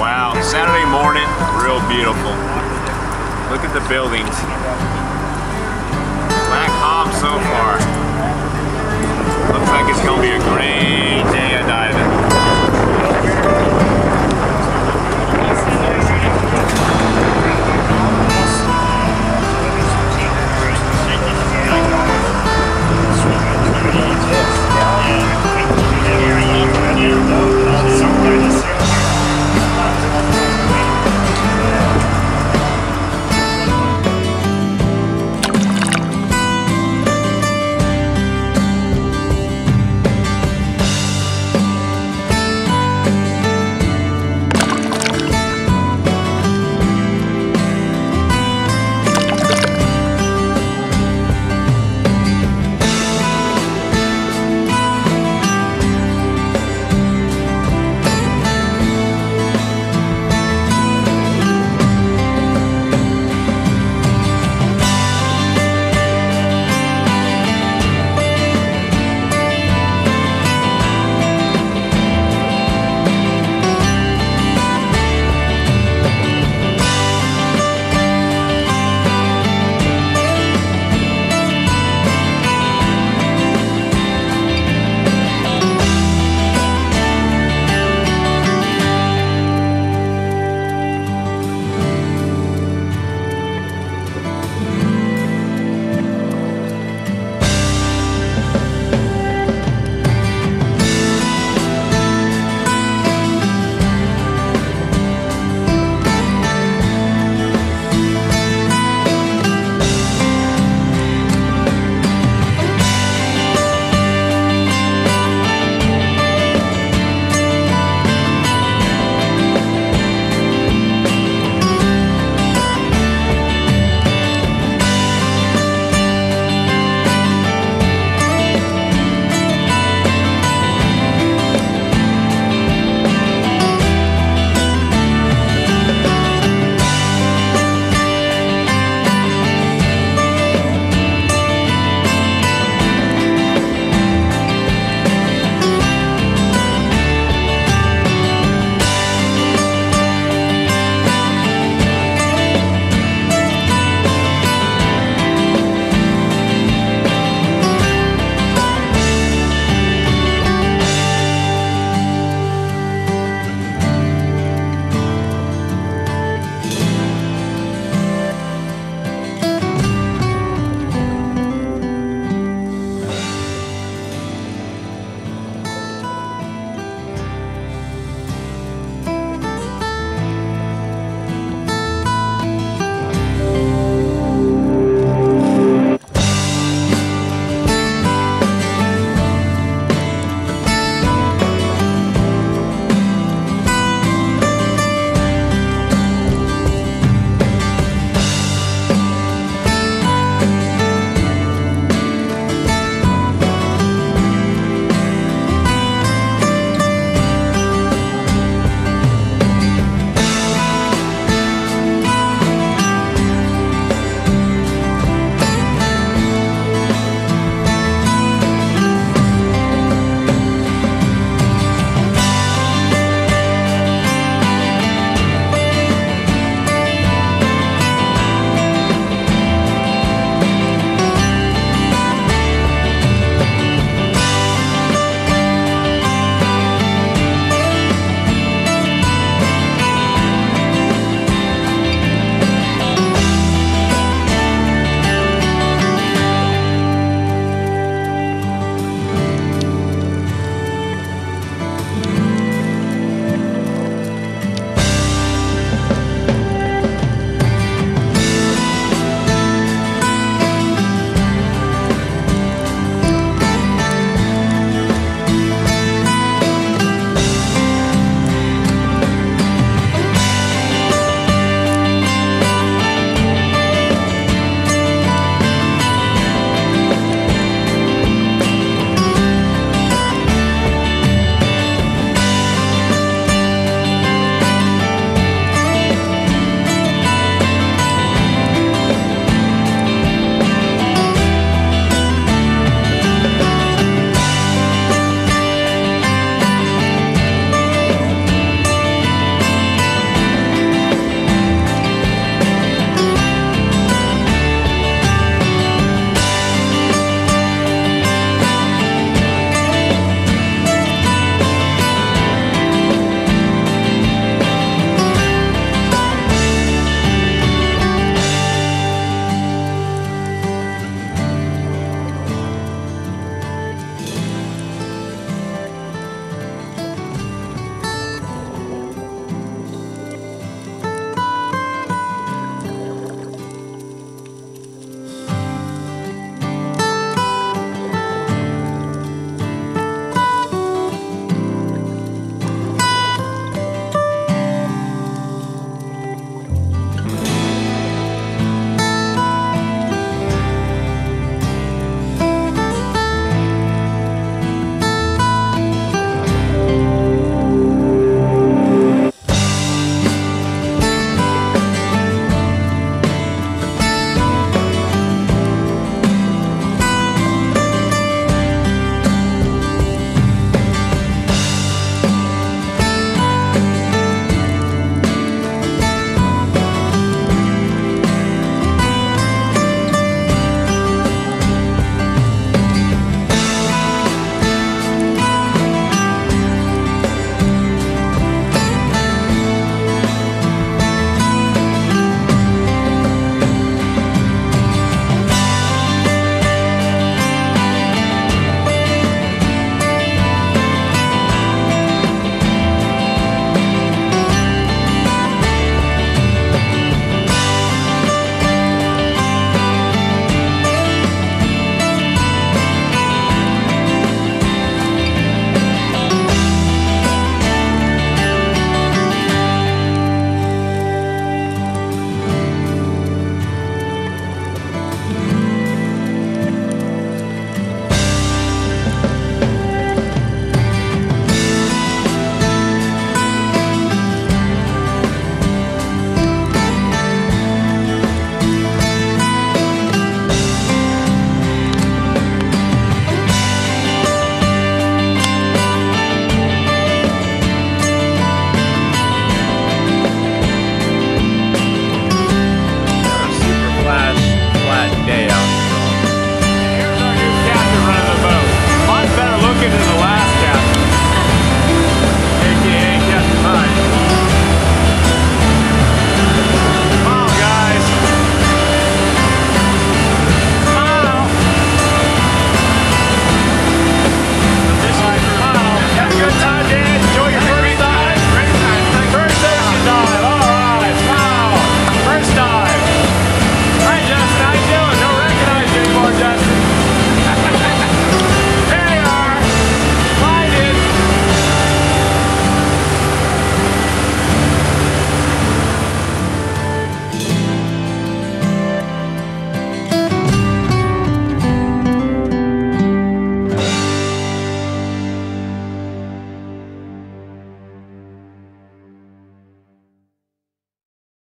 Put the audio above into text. Wow, Saturday morning, real beautiful. Look at the buildings.